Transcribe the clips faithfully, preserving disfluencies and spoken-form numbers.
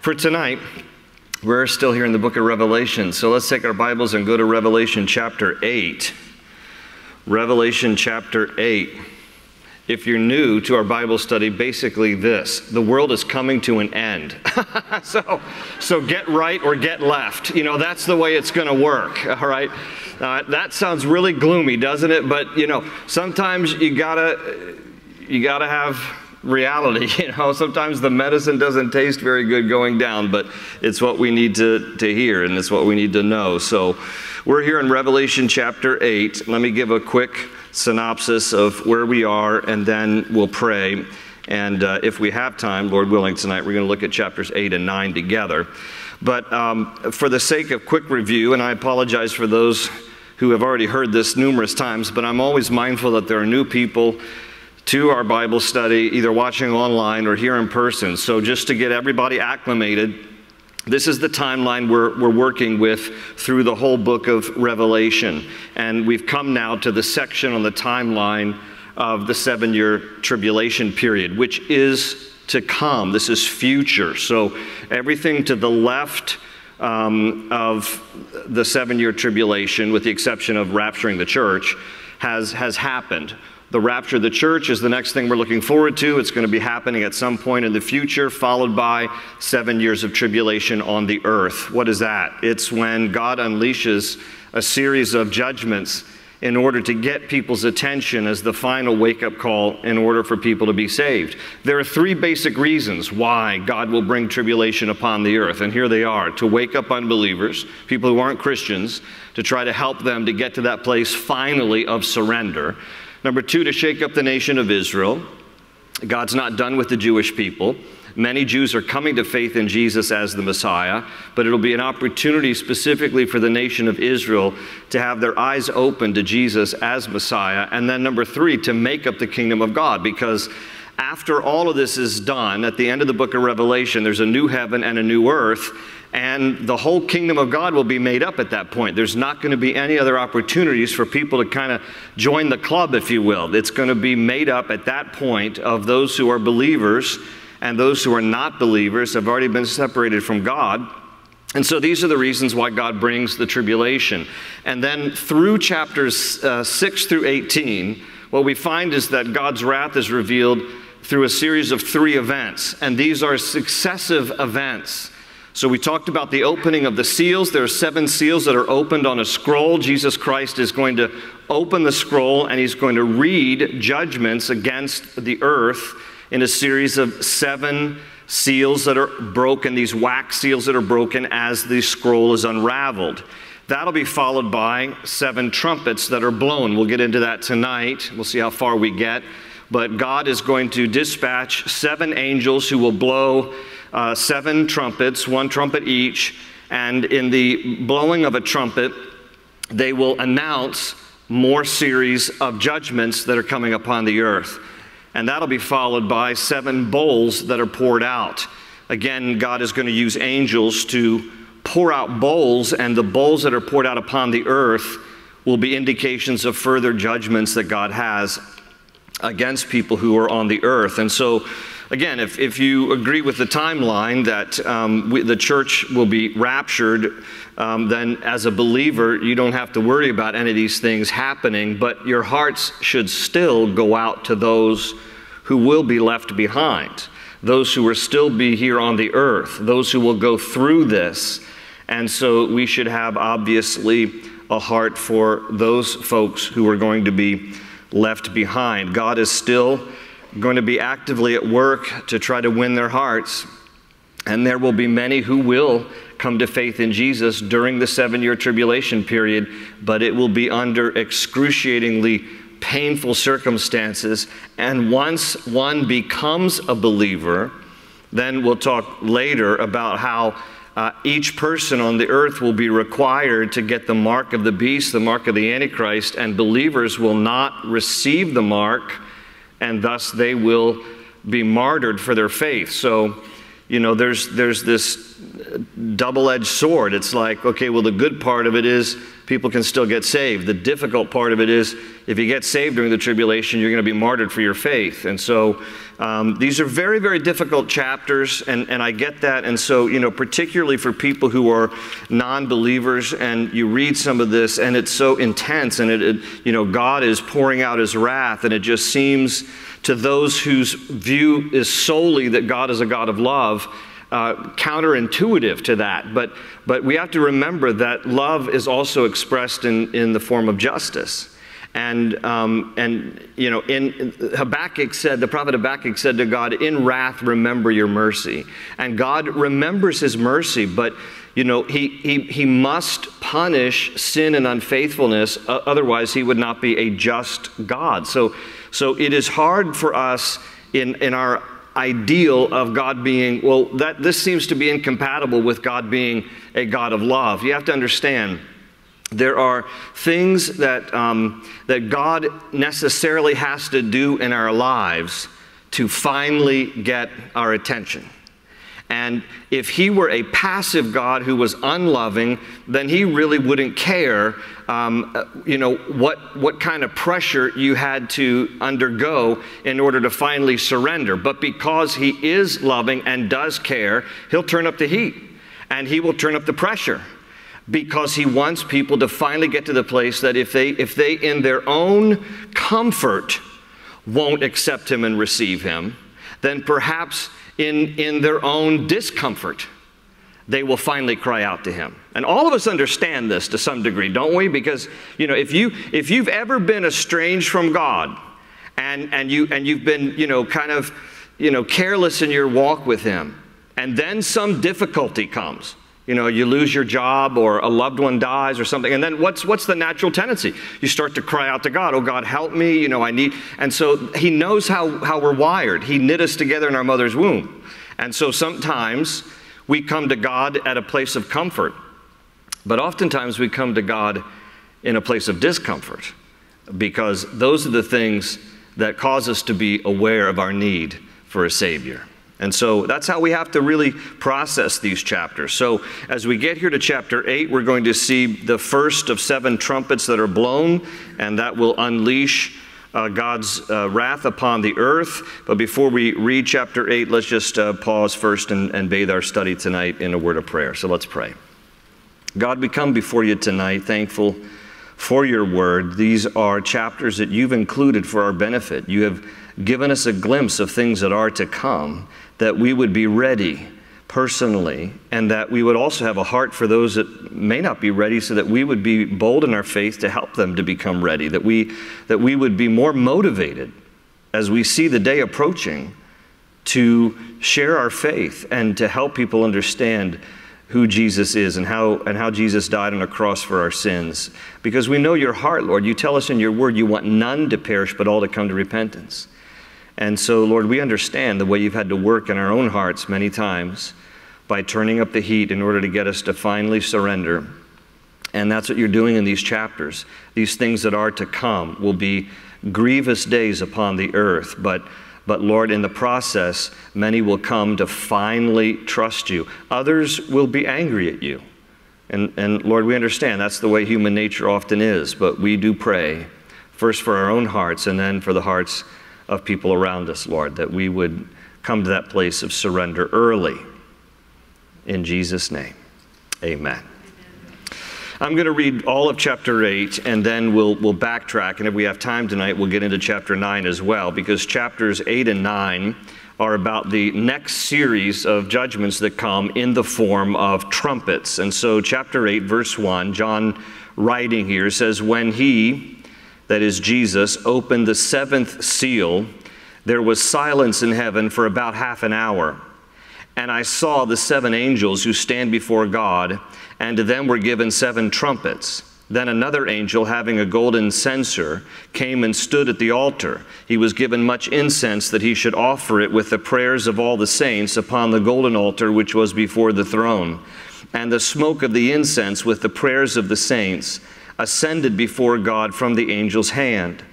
For tonight, we're still here in the book of Revelation. So let's take our Bibles and go to Revelation chapter eight. Revelation chapter eight. If you're new to our Bible study, basically this: the world is coming to an end. so, so get right or get left. You know, that's the way it's going to work, all right? Uh, that sounds really gloomy, doesn't it? But, you know, sometimes you gotta, you gotta have reality, you know. Sometimes the medicine doesn't taste very good going down, but it's what we need to, to hear, and it's what we need to know. So we're here in Revelation chapter eight. Let me give a quick synopsis of where we are, and then we'll pray. And uh, if we have time, Lord willing, tonight we're going to look at chapters eight and nine together. But um, for the sake of quick review, and I apologize for those who have already heard this numerous times, but I'm always mindful that there are new people to our Bible study, either watching online or here in person. So just to get everybody acclimated, this is the timeline we're, we're working with through the whole book of Revelation. And we've come now to the section on the timeline of the seven-year tribulation period, which is to come. This is future. So everything to the left um, of the seven-year tribulation, with the exception of rapturing the church, has, has happened. The rapture of the church is the next thing we're looking forward to. It's going to be happening at some point in the future, followed by seven years of tribulation on the earth. What is that? It's when God unleashes a series of judgments in order to get people's attention as the final wake-up call in order for people to be saved. There are three basic reasons why God will bring tribulation upon the earth, and here they are: to wake up unbelievers, people who aren't Christians, to try to help them to get to that place finally of surrender. Number two, to shake up the nation of Israel. God's not done with the Jewish people. Many Jews are coming to faith in Jesus as the Messiah, but it'll be an opportunity specifically for the nation of Israel to have their eyes open to Jesus as Messiah. And then number three, to make up the kingdom of God, because after all of this is done, at the end of the book of Revelation, there's a new heaven and a new earth, and the whole kingdom of God will be made up at that point. There's not going to be any other opportunities for people to kind of join the club, if you will. It's going to be made up at that point of those who are believers, and those who are not believers have already been separated from God. And so these are the reasons why God brings the tribulation. And then through chapters uh, six through eighteen, what we find is that God's wrath is revealed through a series of three events, and these are successive events. So we talked about the opening of the seals. There are seven seals that are opened on a scroll. Jesus Christ is going to open the scroll, and he's going to read judgments against the earth in a series of seven seals that are broken, these wax seals that are broken as the scroll is unraveled. That'll be followed by seven trumpets that are blown. We'll get into that tonight. We'll see how far we get. But God is going to dispatch seven angels who will blow uh, seven trumpets, one trumpet each. And in the blowing of a trumpet, they will announce more series of judgments that are coming upon the earth. And that'll be followed by seven bowls that are poured out. Again, God is going to use angels to pour out bowls, and the bowls that are poured out upon the earth will be indications of further judgments that God has against people who are on the earth. And so, again, if, if you agree with the timeline that um, we, the church will be raptured, um, then as a believer, you don't have to worry about any of these things happening, but your hearts should still go out to those who will be left behind, those who will still be here on the earth, those who will go through this. And so we should have, obviously, a heart for those folks who are going to be left behind. God is still going to be actively at work to try to win their hearts. And there will be many who will come to faith in Jesus during the seven-year tribulation period, but it will be under excruciatingly painful circumstances. And once one becomes a believer, then we'll talk later about how Uh, each person on the earth will be required to get the mark of the beast, the mark of the Antichrist, and believers will not receive the mark, and thus they will be martyred for their faith. So, you know, there's, there's this double-edged sword. It's like, okay, well, the good part of it is people can still get saved. The difficult part of it is if you get saved during the tribulation, you're going to be martyred for your faith. And so um, these are very, very difficult chapters, and, and I get that. And so, you know, particularly for people who are non-believers, and you read some of this, and it's so intense, and, it, it, you know, God is pouring out his wrath, and it just seems to those whose view is solely that God is a God of love, Uh, counterintuitive to that, but, but we have to remember that love is also expressed in, in the form of justice. And, um, and you know, in, in Habakkuk said, the prophet Habakkuk said to God, "In wrath, remember your mercy." And God remembers his mercy, but you know, he, he, he must punish sin and unfaithfulness, uh, otherwise he would not be a just God. So, so it is hard for us in, in our ideal of God being, well, that this seems to be incompatible with God being a God of love. You have to understand there are things that, um, that God necessarily has to do in our lives to finally get our attention. And if he were a passive God who was unloving, then he really wouldn't care, um, you know, what, what kind of pressure you had to undergo in order to finally surrender. But because he is loving and does care, he'll turn up the heat and he will turn up the pressure, because he wants people to finally get to the place that if they, if they in their own comfort won't accept him and receive him, then perhaps In, in their own discomfort, they will finally cry out to him. And all of us understand this to some degree, don't we? Because, you know, if, you, if you've ever been estranged from God and, and, you, and you've been, you know, kind of, you know, careless in your walk with him, and then some difficulty comes, you know, you lose your job or a loved one dies or something, and then what's, what's the natural tendency? You start to cry out to God, "Oh God, help me, you know, I need," and so he knows how, how we're wired. He knit us together in our mother's womb. And so sometimes we come to God at a place of comfort, but oftentimes we come to God in a place of discomfort, because those are the things that cause us to be aware of our need for a Savior. And so that's how we have to really process these chapters. So as we get here to chapter eight, we're going to see the first of seven trumpets that are blown, and that will unleash uh, God's uh, wrath upon the earth. But before we read chapter eight, let's just uh, pause first and, and bathe our study tonight in a word of prayer. So let's pray. God, we come before you tonight thankful for your word. These are chapters that you've included for our benefit. You have given us a glimpse of things that are to come, that we would be ready personally, and that we would also have a heart for those that may not be ready, so that we would be bold in our faith to help them to become ready, that we, that we would be more motivated as we see the day approaching to share our faith and to help people understand who Jesus is and how, and how Jesus died on a cross for our sins. Because we know your heart, Lord. You tell us in your word you want none to perish but all to come to repentance. And so, Lord, we understand the way you've had to work in our own hearts many times by turning up the heat in order to get us to finally surrender. And that's what you're doing in these chapters. These things that are to come will be grievous days upon the earth. But, but Lord, in the process, many will come to finally trust you. Others will be angry at you. And, and Lord, we understand that's the way human nature often is. But we do pray first for our own hearts and then for the hearts of people around us, Lord, that we would come to that place of surrender early. In Jesus' name, amen. I'm going to read all of chapter eight, and then we'll, we'll backtrack, and if we have time tonight, we'll get into chapter nine as well, because chapters eight and nine are about the next series of judgments that come in the form of trumpets. And so chapter eight, verse one, John writing here says, "When he," that is Jesus, "opened the seventh seal, there was silence in heaven for about half an hour. And I saw the seven angels who stand before God, and to them were given seven trumpets. Then another angel, having a golden censer, came and stood at the altar. He was given much incense that he should offer it with the prayers of all the saints upon the golden altar which was before the throne. And the smoke of the incense with the prayers of the saints ascended before God from the angel's hand.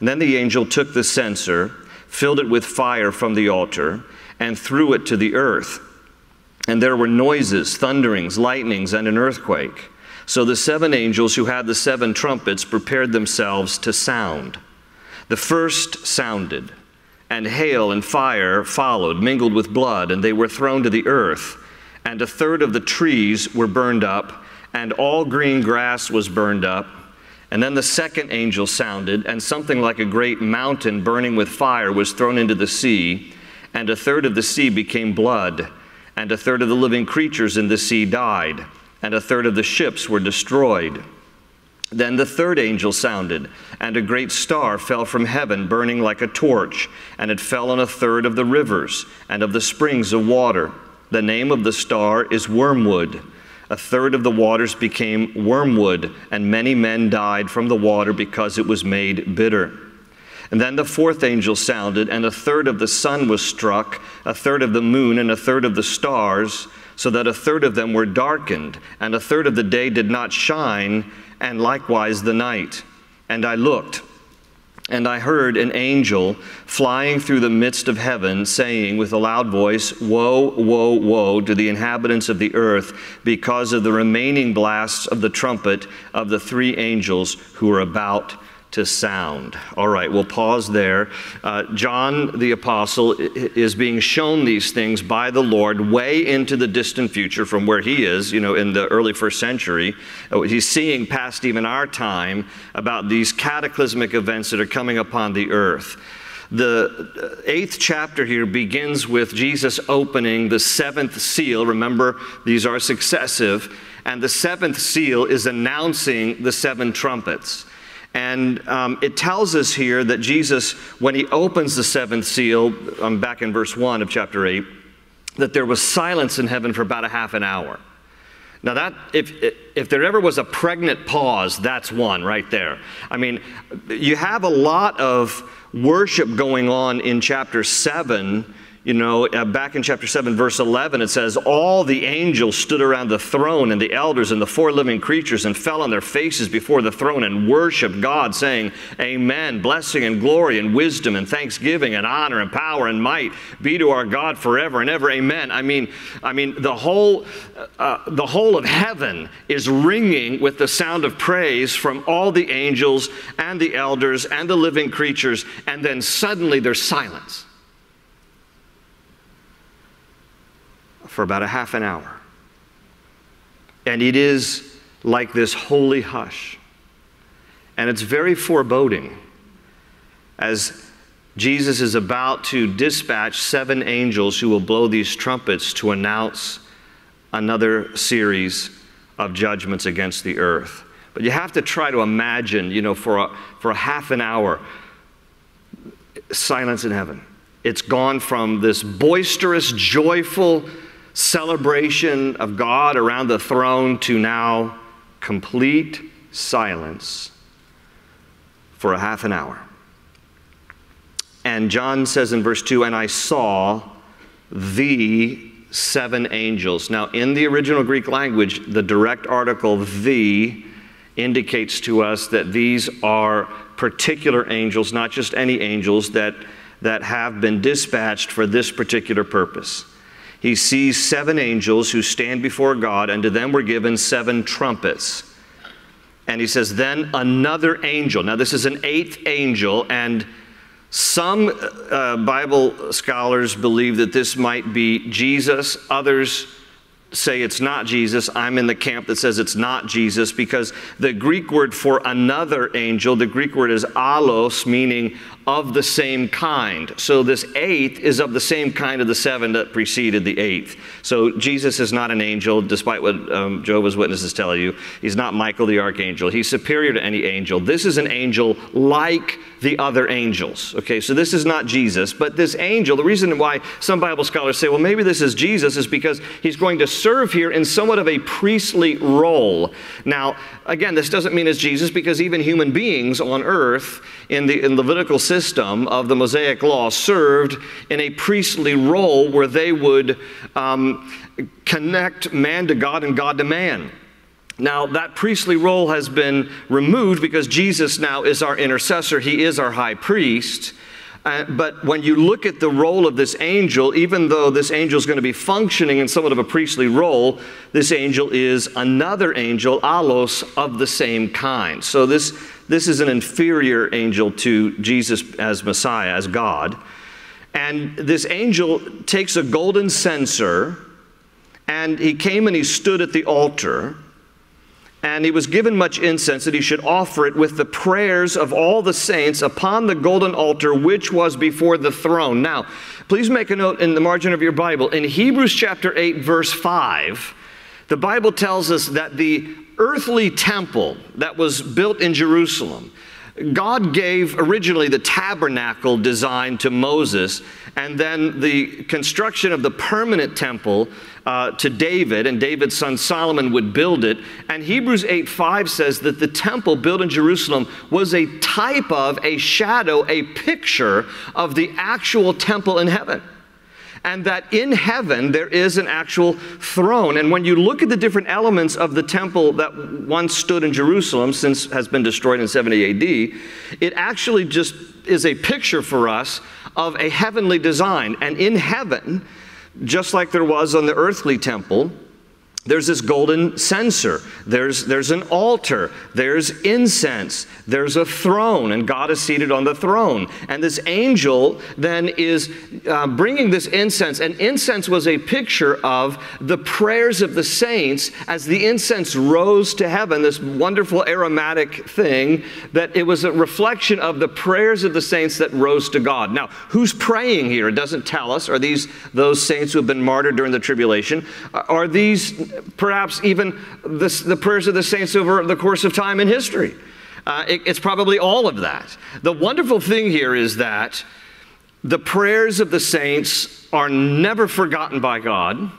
And then the angel took the censer, filled it with fire from the altar, and threw it to the earth. And there were noises, thunderings, lightnings, and an earthquake. So the seven angels who had the seven trumpets prepared themselves to sound. The first sounded, and hail and fire followed, mingled with blood, and they were thrown to the earth. And a third of the trees were burned up, and all green grass was burned up. And then the second angel sounded, and something like a great mountain burning with fire was thrown into the sea, and a third of the sea became blood, and a third of the living creatures in the sea died, and a third of the ships were destroyed. Then the third angel sounded, and a great star fell from heaven, burning like a torch, and it fell on a third of the rivers and of the springs of water. The name of the star is Wormwood. A third of the waters became wormwood, and many men died from the water because it was made bitter. And then the fourth angel sounded, and a third of the sun was struck, a third of the moon, and a third of the stars, so that a third of them were darkened, and a third of the day did not shine, and likewise the night. And I looked, and I heard an angel flying through the midst of heaven, saying with a loud voice, "Woe, woe, woe to the inhabitants of the earth, because of the remaining blasts of the trumpet of the three angels who are about to sound." All right, we'll pause there. Uh, John the Apostle is being shown these things by the Lord way into the distant future from where he is, you know, in the early first century. He's seeing past even our time about these cataclysmic events that are coming upon the earth. The eighth chapter here begins with Jesus opening the seventh seal. Remember, these are successive. And the seventh seal is announcing the seven trumpets. And um, it tells us here that Jesus, when he opens the seventh seal, um, back in verse one of chapter eight, that there was silence in heaven for about a half an hour. Now that, if, if there ever was a pregnant pause, that's one right there. I mean, you have a lot of worship going on in chapter seven. You know, back in chapter seven, verse eleven, it says, "All the angels stood around the throne and the elders and the four living creatures and fell on their faces before the throne and worshiped God, saying, Amen, blessing and glory and wisdom and thanksgiving and honor and power and might be to our God forever and ever. Amen." I mean, I mean, the whole, uh, the whole of heaven is ringing with the sound of praise from all the angels and the elders and the living creatures, and then suddenly there's silence for about a half an hour. And it is like this holy hush. And it's very foreboding as Jesus is about to dispatch seven angels who will blow these trumpets to announce another series of judgments against the earth. But you have to try to imagine, you know, for a, for a half an hour, silence in heaven. It's gone from this boisterous, joyful celebration of God around the throne to now complete silence for a half an hour. And John says in verse two, "And I saw the seven angels." Now, in the original Greek language, the direct article "the" indicates to us that these are particular angels, not just any angels, that, that have been dispatched for this particular purpose. He sees seven angels who stand before God, and to them were given seven trumpets. And he says, "Then another angel." Now, this is an eighth angel, and some uh, Bible scholars believe that this might be Jesus. Others say it's not Jesus. I'm in the camp that says it's not Jesus, because the Greek word for another angel, the Greek word is allos, meaning of the same kind. So this eighth is of the same kind of the seven that preceded the eighth. So Jesus is not an angel, despite what um, Jehovah's Witnesses tell you. He's not Michael the Archangel. He's superior to any angel. This is an angel like the other angels. Okay, so this is not Jesus. But this angel, the reason why some Bible scholars say, well, maybe this is Jesus, is because he's going to serve here in somewhat of a priestly role. Now, again, this doesn't mean it's Jesus, because even human beings on earth in the in Levitical system of the Mosaic law served in a priestly role where they would um, connect man to God and God to man. Now, that priestly role has been removed because Jesus now is our intercessor. He is our high priest. Uh, but when you look at the role of this angel, even though this angel is going to be functioning in somewhat of a priestly role, this angel is another angel, allos, of the same kind. So this, this is an inferior angel to Jesus as Messiah, as God. And this angel takes a golden censer, and he came and he stood at the altar, and he was given much incense that he should offer it with the prayers of all the saints upon the golden altar which was before the throne. Now, please make a note in the margin of your Bible. In Hebrews chapter eight, verse five, the Bible tells us that the earthly temple that was built in Jerusalem, God gave originally the tabernacle design to Moses, and then the construction of the permanent temple uh, to David, and David's son Solomon would build it. And Hebrews eight five says that the temple built in Jerusalem was a type of, a shadow, a picture of the actual temple in heaven. And that in heaven there is an actual throne. And when you look at the different elements of the temple that once stood in Jerusalem, since has been destroyed in seventy A D, it actually just is a picture for us of a heavenly design. And in heaven, just like there was on the earthly temple, there's this golden censer, there's, there's an altar, there's incense, there's a throne, and God is seated on the throne. And this angel then is uh, bringing this incense, and incense was a picture of the prayers of the saints as the incense rose to heaven, this wonderful aromatic thing, that it was a reflection of the prayers of the saints that rose to God. Now, who's praying here? It doesn't tell us. Are these those saints who have been martyred during the tribulation? Are these perhaps even this, the prayers of the saints over the course of time in history? Uh, it, it's probably all of that. The wonderful thing here is that the prayers of the saints are never forgotten by God.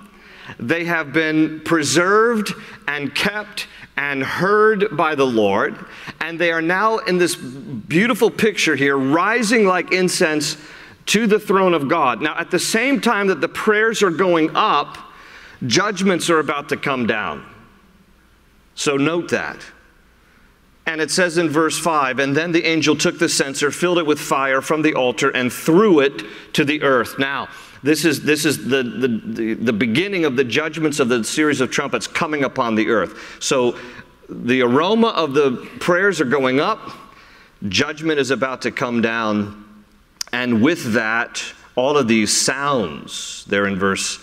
They have been preserved and kept and heard by the Lord, and they are now in this beautiful picture here, rising like incense to the throne of God. Now, at the same time that the prayers are going up, judgments are about to come down. So note that. And it says in verse five, and then the angel took the censer, filled it with fire from the altar, and threw it to the earth. Now, this is, this is the, the, the, the beginning of the judgments of the series of trumpets coming upon the earth. So the aroma of the prayers are going up. Judgment is about to come down. And with that, all of these sounds, they're in verse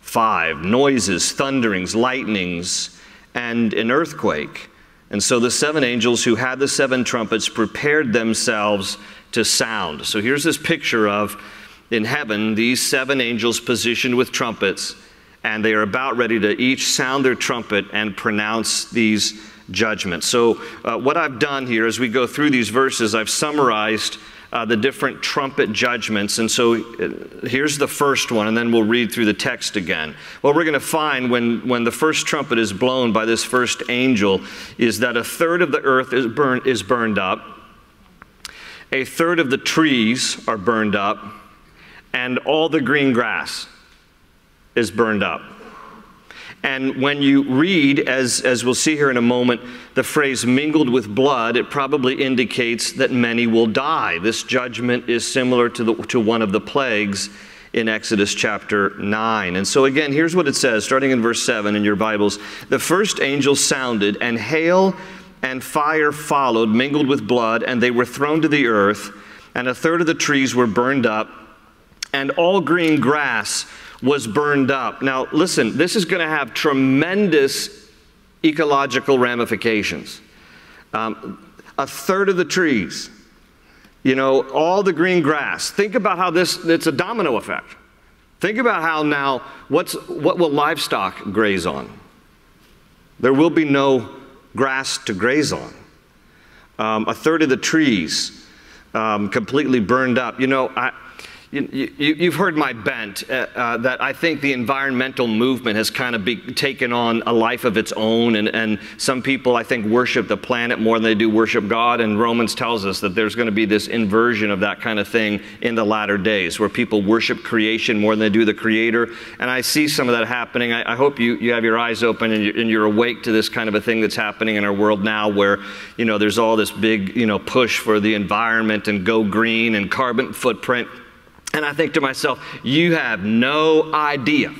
five, noises, thunderings, lightnings, and an earthquake. And so the seven angels who had the seven trumpets prepared themselves to sound. So here's this picture of, in heaven, these seven angels positioned with trumpets, and they are about ready to each sound their trumpet and pronounce these judgments. So uh, what I've done here, as we go through these verses, I've summarized Uh, the different trumpet judgments. And so uh, here's the first one, and then we'll read through the text again. What we're going to find when, when the first trumpet is blown by this first angel is that a third of the earth is, burn, is burned up, a third of the trees are burned up, and all the green grass is burned up. And when you read, as, as we'll see here in a moment, the phrase mingled with blood, it probably indicates that many will die. This judgment is similar to, the, to one of the plagues in Exodus chapter nine. And so again, here's what it says, starting in verse seven in your Bibles. The first angel sounded, and hail and fire followed, mingled with blood, and they were thrown to the earth, and a third of the trees were burned up, and all green grass was burned up. Now, listen, this is going to have tremendous ecological ramifications. Um, a third of the trees, you know, all the green grass. Think about how this, it's a domino effect. Think about how now, what's, what will livestock graze on? There will be no grass to graze on. Um, a third of the trees um, completely burned up. You know, I... You, you, you've heard my bent uh, uh, that I think the environmental movement has kind of be, taken on a life of its own, and, and some people, I think, worship the planet more than they do worship God, and Romans tells us that there's going to be this inversion of that kind of thing in the latter days, where people worship creation more than they do the Creator, and I see some of that happening. I, I hope you, you have your eyes open and you're, and you're awake to this kind of a thing that's happening in our world now, where, you know, there's all this big, you know, push for the environment and go green and carbon footprint. And I think to myself, you have no idea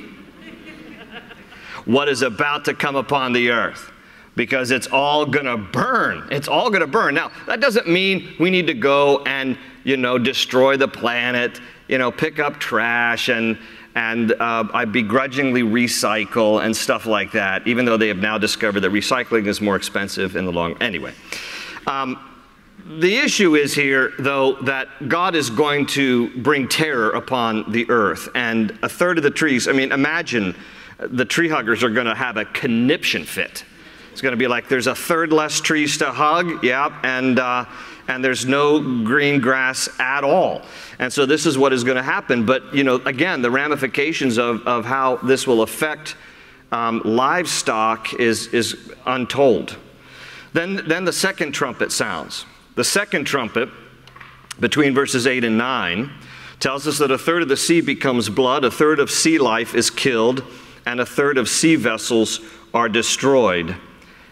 what is about to come upon the earth, because it's all going to burn. It's all going to burn. Now, that doesn't mean we need to go and, you know, destroy the planet, you know, pick up trash and, and uh, I begrudgingly recycle and stuff like that, even though they have now discovered that recycling is more expensive in the long run. Anyway. Um, The issue is here, though, that God is going to bring terror upon the earth. And a third of the trees, I mean, imagine the tree huggers are going to have a conniption fit. It's going to be like there's a third less trees to hug, yeah, and, uh, and there's no green grass at all. And so this is what is going to happen. But, you know, again, the ramifications of, of how this will affect um, livestock is, is untold. Then, then the second trumpet sounds. The second trumpet, between verses eight and nine, tells us that a third of the sea becomes blood, a third of sea life is killed, and a third of sea vessels are destroyed.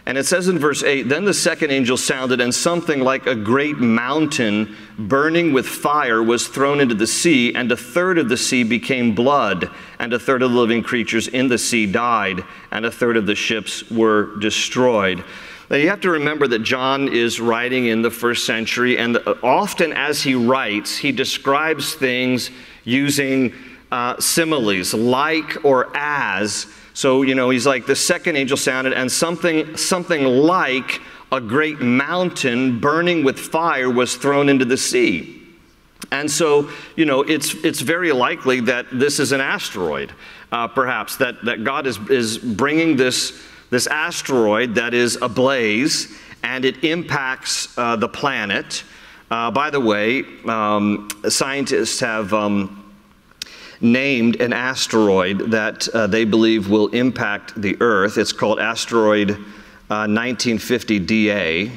And it says in verse eight, then the second angel sounded, and something like a great mountain burning with fire was thrown into the sea, and a third of the sea became blood, and a third of the living creatures in the sea died, and a third of the ships were destroyed. Now, you have to remember that John is writing in the first century, and often as he writes, he describes things using uh, similes, like or as. So, you know, he's like, the second angel sounded, and something, something like a great mountain burning with fire was thrown into the sea. And so, you know, it's, it's very likely that this is an asteroid, uh, perhaps, that, that God is, is bringing this This asteroid that is ablaze, and it impacts uh, the planet. Uh, by the way, um, scientists have um, named an asteroid that uh, they believe will impact the Earth. It's called asteroid uh, nineteen fifty D A.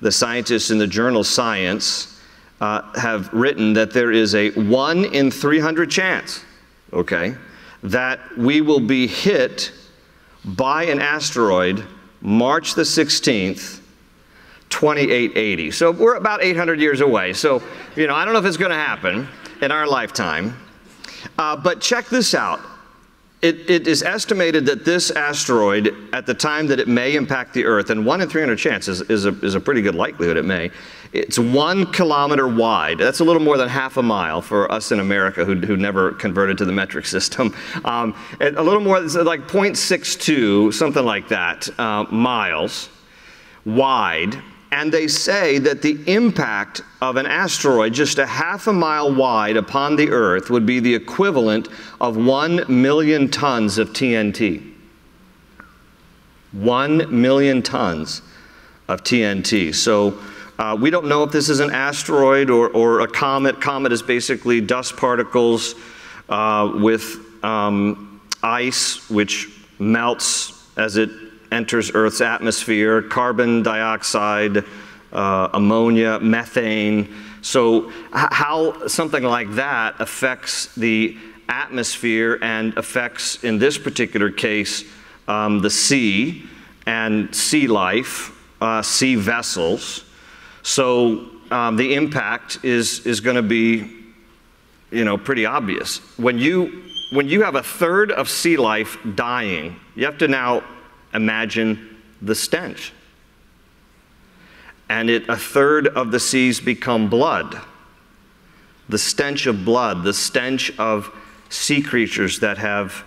The scientists in the journal Science uh, have written that there is a one in three hundred chance, okay, that we will be hit by an asteroid March the sixteenth, twenty-eight eighty. So we're about eight hundred years away. So, you know, I don't know if it's going to happen in our lifetime. Uh, but check this out. It, it is estimated that this asteroid, at the time that it may impact the Earth, and one in three hundred chance is, is, a, is a pretty good likelihood it may, it's one kilometer wide. That's a little more than half a mile for us in America who, who never converted to the metric system. Um, and a little more, like point six two, something like that, uh, miles wide. And they say that the impact of an asteroid just a half a mile wide upon the Earth would be the equivalent of one million tons of T N T. One million tons of T N T. So uh, we don't know if this is an asteroid or, or a comet. Comet is basically dust particles uh, with um, ice, which melts as it enters Earth's atmosphere, carbon dioxide, uh, ammonia, methane. So how something like that affects the atmosphere and affects, in this particular case, um, the sea and sea life, uh, sea vessels. So um, the impact is, is going to be, you know, pretty obvious. When you, when you have a third of sea life dying, you have to now imagine the stench. And it, a third of the seas become blood. The stench of blood, the stench of sea creatures that have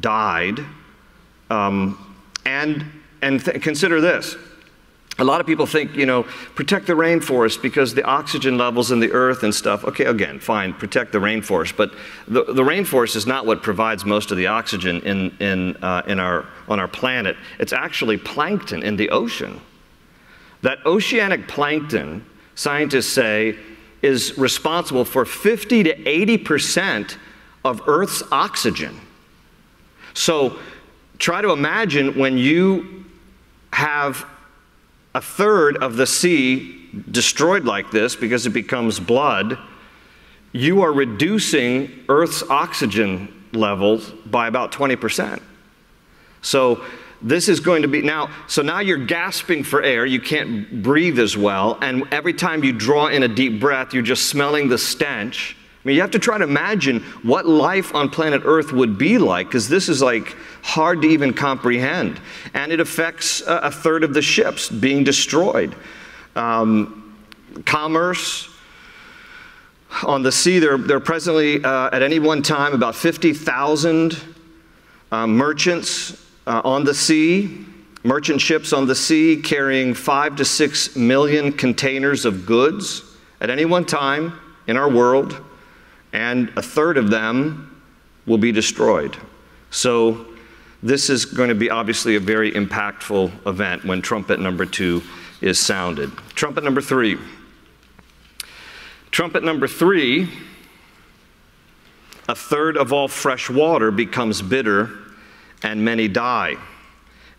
died. Um, and and th consider this. A lot of people think, you know, protect the rainforest because the oxygen levels in the earth and stuff. Okay, again, fine, protect the rainforest. But the, the rainforest is not what provides most of the oxygen in, in, uh, in our, on our planet. It's actually plankton in the ocean. That oceanic plankton, scientists say, is responsible for fifty to eighty percent of Earth's oxygen. So try to imagine when you have a third of the sea destroyed like this because it becomes blood, you are reducing Earth's oxygen levels by about twenty percent. So this is going to be now, so now you're gasping for air, you can't breathe as well, and every time you draw in a deep breath, you're just smelling the stench. I mean, you have to try to imagine what life on planet Earth would be like, because this is like hard to even comprehend. And it affects a, a third of the ships being destroyed. Um, commerce, on the sea, there, there are presently uh, at any one time about fifty thousand uh, merchants uh, on the sea, merchant ships on the sea carrying five to six million containers of goods at any one time in our world. And a third of them will be destroyed. So this is going to be obviously a very impactful event when trumpet number two is sounded. Trumpet number three. Trumpet number three, a third of all fresh water becomes bitter and many die.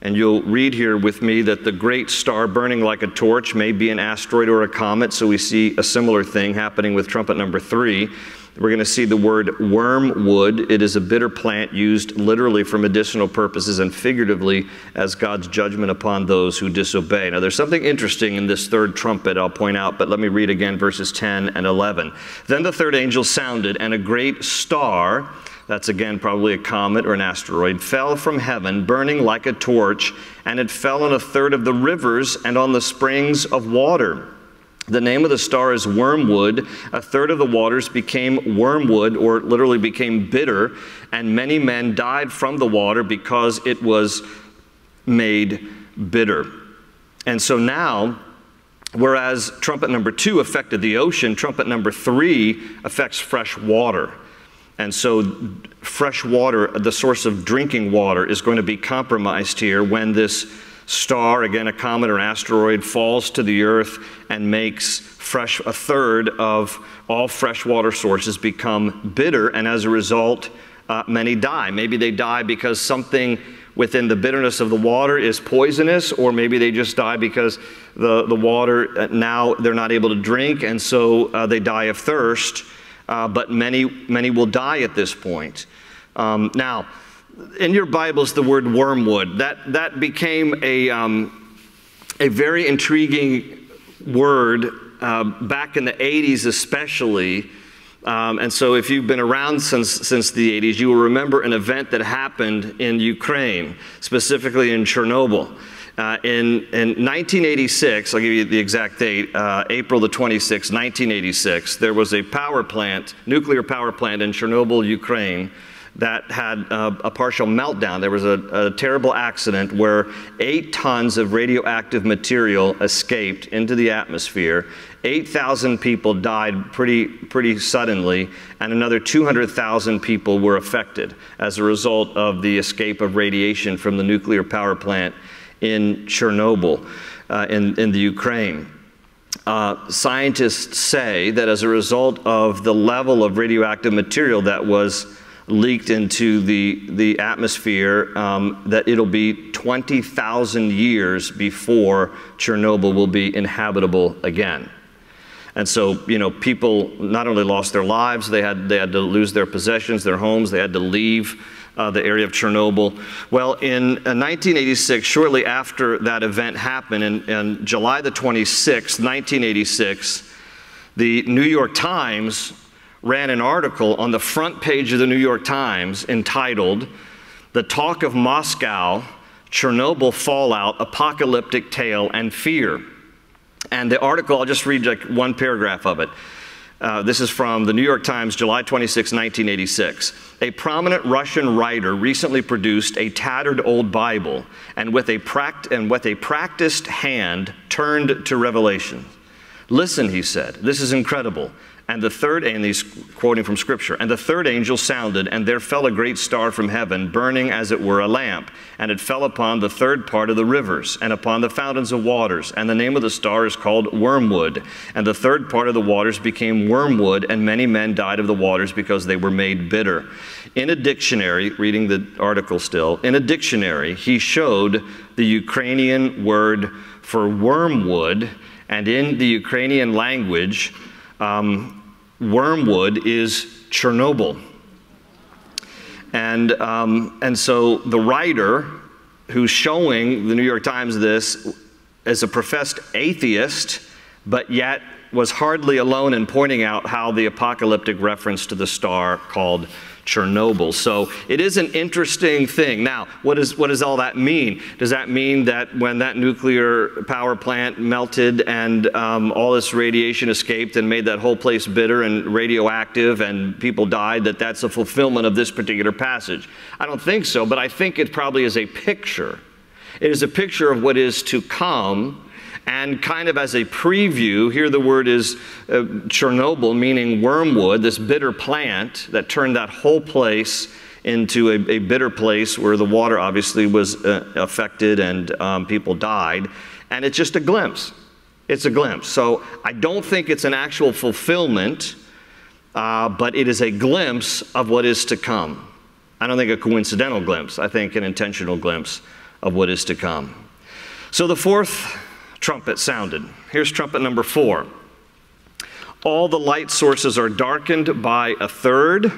And you'll read here with me that the great star burning like a torch may be an asteroid or a comet, so we see a similar thing happening with trumpet number three. We're going to see the word wormwood. It is a bitter plant used literally for medicinal purposes and figuratively as God's judgment upon those who disobey. Now there's something interesting in this third trumpet I'll point out, but let me read again verses ten and eleven. Then the third angel sounded, and a great star, that's again probably a comet or an asteroid, fell from heaven, burning like a torch, and it fell on a third of the rivers and on the springs of water. The name of the star is Wormwood. A third of the waters became wormwood, or literally became bitter, and many men died from the water because it was made bitter. And so now, whereas trumpet number two affected the ocean, trumpet number three affects fresh water. And so fresh water, the source of drinking water, is going to be compromised here when this star, again a comet or asteroid, falls to the earth and makes fresh, a third of all freshwater sources become bitter, and as a result, uh, many die. Maybe they die because something within the bitterness of the water is poisonous, or maybe they just die because the, the water, uh, now they're not able to drink, and so uh, they die of thirst, uh, but many, many will die at this point. Um, now, in your Bibles, the word wormwood, that, that became a, um, a very intriguing word uh, back in the eighties especially. Um, and so if you've been around since, since the eighties, you will remember an event that happened in Ukraine, specifically in Chernobyl. Uh, in, in nineteen eighty-six, I'll give you the exact date, uh, April the twenty-sixth, nineteen eighty-six, there was a power plant, nuclear power plant in Chernobyl, Ukraine, that had uh, a partial meltdown. There was a, a terrible accident where eight tons of radioactive material escaped into the atmosphere. eight thousand people died pretty, pretty suddenly, and another two hundred thousand people were affected as a result of the escape of radiation from the nuclear power plant in Chernobyl, uh, in, in the Ukraine. Uh, scientists say that as a result of the level of radioactive material that was leaked into the, the atmosphere, um, that it'll be twenty thousand years before Chernobyl will be inhabitable again. And so, you know, people not only lost their lives, they had, they had to lose their possessions, their homes, they had to leave uh, the area of Chernobyl. Well, in nineteen eighty-six, shortly after that event happened, in, in July the twenty-sixth, nineteen eighty-six, the New York Times ran an article on the front page of the New York Times entitled, "The Talk of Moscow, Chernobyl Fallout, Apocalyptic Tale and Fear." And the article, I'll just read like one paragraph of it. Uh, this is from the New York Times, July twenty-sixth, nineteen eighty-six. A prominent Russian writer recently produced a tattered old Bible and with a, pract and with a practiced hand turned to Revelation. Listen, he said, this is incredible. And the third, and he's quoting from Scripture, and the third angel sounded, and there fell a great star from heaven, burning as it were a lamp, and it fell upon the third part of the rivers, and upon the fountains of waters, and the name of the star is called Wormwood. And the third part of the waters became wormwood, and many men died of the waters because they were made bitter. In a dictionary, reading the article still, in a dictionary, he showed the Ukrainian word for wormwood, and in the Ukrainian language, Um, wormwood is Chernobyl. And, um, and so the writer who's showing the New York Times this as a professed atheist, but yet was hardly alone in pointing out how the apocalyptic reference to the star called Chernobyl. So it is an interesting thing. Now, what, is, what does all that mean? Does that mean that when that nuclear power plant melted and um, all this radiation escaped and made that whole place bitter and radioactive and people died, that that's a fulfillment of this particular passage? I don't think so, but I think it probably is a picture. It is a picture of what is to come. And kind of as a preview, here the word is uh, Chernobyl, meaning wormwood, this bitter plant that turned that whole place into a, a bitter place where the water obviously was uh, affected and um, people died. And it's just a glimpse. It's a glimpse. So I don't think it's an actual fulfillment, uh, but it is a glimpse of what is to come. I don't think a coincidental glimpse. I think an intentional glimpse of what is to come. So the fourth trumpet sounded. Here's trumpet number four. All the light sources are darkened by a third.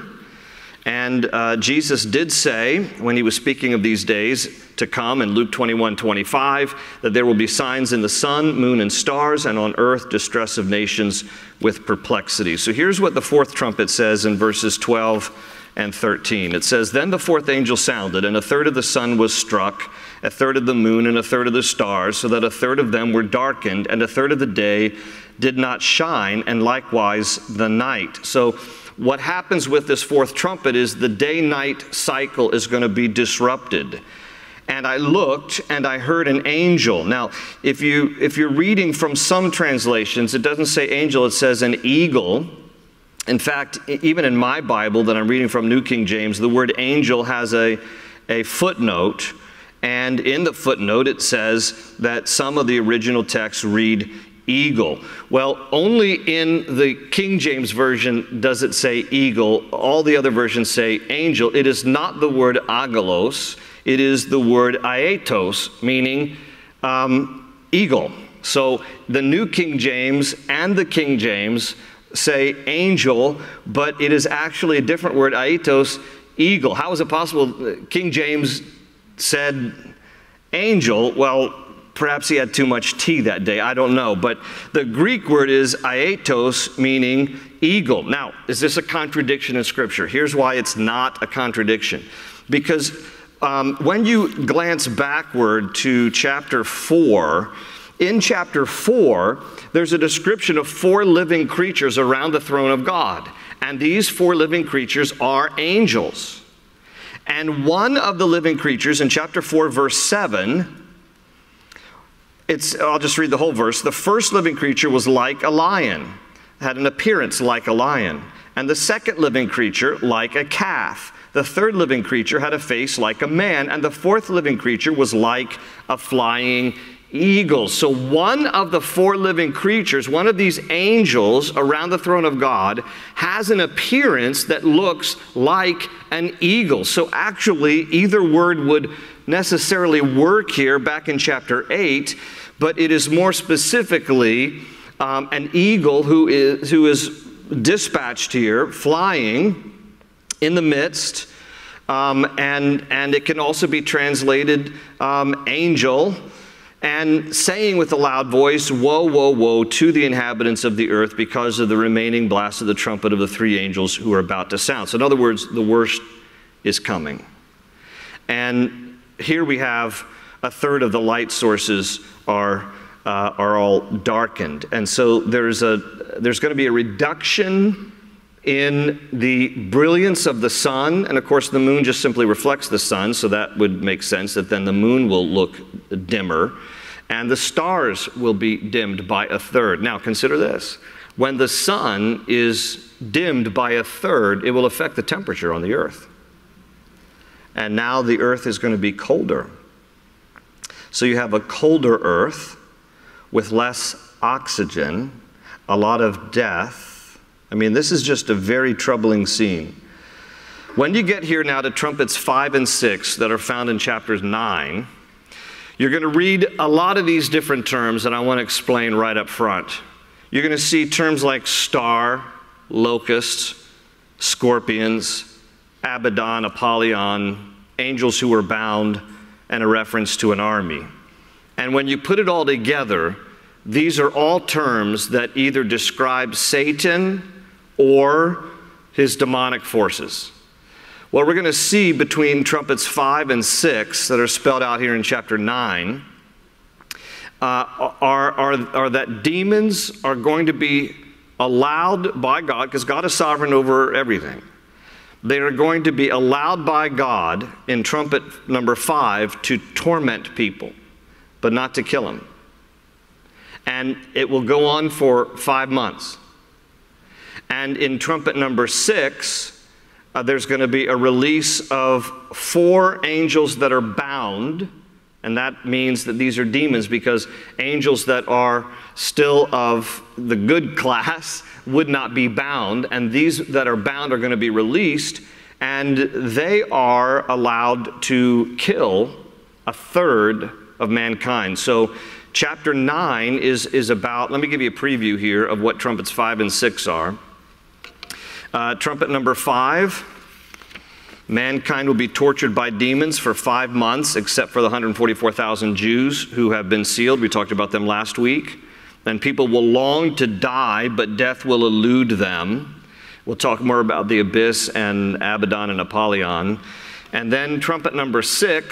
And uh, Jesus did say, when he was speaking of these days to come in Luke twenty-one twenty-five, that there will be signs in the sun, moon, and stars, and on earth distress of nations with perplexity. So here's what the fourth trumpet says in verses twelve and thirteen. It says, then the fourth angel sounded, and a third of the sun was struck, a third of the moon, and a third of the stars, so that a third of them were darkened, and a third of the day did not shine, and likewise the night. So what happens with this fourth trumpet is the day-night cycle is going to be disrupted. And I looked, and I heard an angel. Now, if, you, if you're reading from some translations, it doesn't say angel, it says an eagle. In fact, even in my Bible that I'm reading from, New King James, the word angel has a, a footnote, and in the footnote it says that some of the original texts read eagle. Well, only in the King James Version does it say eagle. All the other versions say angel. It is not the word agalos. It is the word aetos, meaning um, eagle. So the New King James and the King James say angel, but it is actually a different word, aetos, eagle. How is it possible King James said angel? Well, perhaps he had too much tea that day. I don't know. But the Greek word is aetos, meaning eagle. Now, is this a contradiction in Scripture? Here's why it's not a contradiction. Because um, when you glance backward to chapter four, in chapter four, there's a description of four living creatures around the throne of God. And these four living creatures are angels. And one of the living creatures in chapter four, verse seven, it's, I'll just read the whole verse. The first living creature was like a lion, had an appearance like a lion. And the second living creature like a calf. The third living creature had a face like a man. And the fourth living creature was like a flying eagle. Eagles. So one of the four living creatures, one of these angels around the throne of God, has an appearance that looks like an eagle. So actually, either word would necessarily work here back in chapter eight, but it is more specifically um, an eagle who is, who is dispatched here, flying in the midst, um, and, and it can also be translated um, angel, and saying with a loud voice, woe, woe, woe to the inhabitants of the earth because of the remaining blast of the trumpet of the three angels who are about to sound. So in other words, the worst is coming. And here we have a third of the light sources are, uh, are all darkened. And so there's, a, there's going to be a reduction in the brilliance of the sun, and of course the moon just simply reflects the sun, so that would make sense that then the moon will look dimmer. and the stars will be dimmed by a third. Now, consider this. When the sun is dimmed by a third, it will affect the temperature on the earth. And now the earth is going to be colder. So you have a colder earth with less oxygen, a lot of death. I mean, this is just a very troubling scene. When you get here now to trumpets five and six that are found in chapters nine, you're going to read a lot of these different terms that I want to explain right up front. You're going to see terms like star, locusts, scorpions, Abaddon, Apollyon, angels who are bound, and a reference to an army. And when you put it all together, these are all terms that either describe Satan or his demonic forces. What we're going to see between trumpets five and six that are spelled out here in chapter nine uh, are, are, are that demons are going to be allowed by God, because God is sovereign over everything. They are going to be allowed by God in trumpet number five to torment people, but not to kill them. And it will go on for five months. And in trumpet number six, Uh, there's going to be a release of four angels that are bound, and that means that these are demons, because angels that are still of the good class would not be bound, and these that are bound are going to be released, and they are allowed to kill a third of mankind. So chapter nine is, is about, let me give you a preview here of what trumpets five and six are. Uh, trumpet number five, mankind will be tortured by demons for five months, except for the one hundred forty-four thousand Jews who have been sealed. We talked about them last week. Then people will long to die, but death will elude them. We'll talk more about the abyss and Abaddon and Apollyon. And then trumpet number six,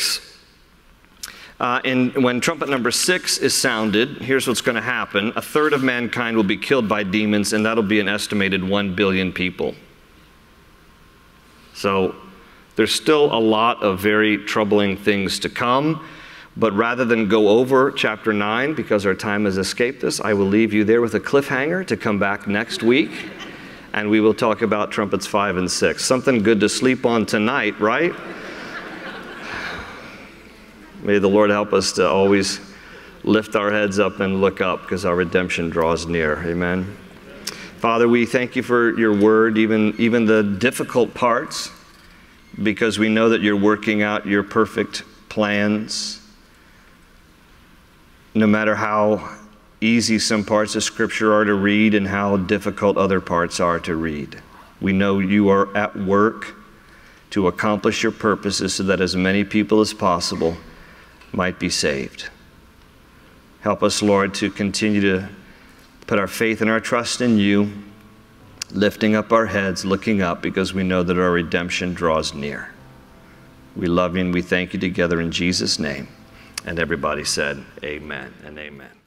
uh, in, when trumpet number six is sounded, here's what's going to happen. A third of mankind will be killed by demons, and that'll be an estimated one billion people. So there's still a lot of very troubling things to come, but rather than go over chapter nine, because our time has escaped us, I will leave you there with a cliffhanger to come back next week, and we will talk about trumpets five and six. Something good to sleep on tonight, right? May the Lord help us to always lift our heads up and look up, because our redemption draws near. Amen. Father, we thank you for your word, even, even the difficult parts, because we know that you're working out your perfect plans. No matter how easy some parts of Scripture are to read and how difficult other parts are to read, we know you are at work to accomplish your purposes so that as many people as possible might be saved. Help us, Lord, to continue to put our faith and our trust in you, lifting up our heads, looking up, because we know that our redemption draws near. We love you and we thank you together in Jesus' name. And everybody said, amen and amen.